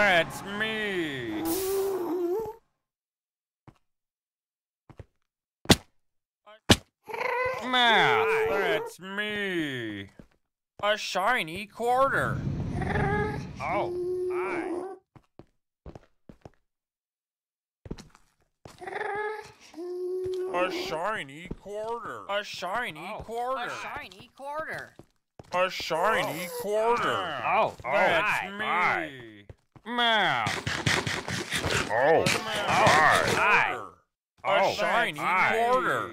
That's me! Math! That's me! A shiny quarter! Oh, hi. A shiny quarter! A shiny quarter! A shiny quarter! A shiny quarter! Oh, that's me! Math! Oh, hi. A shiny quarter!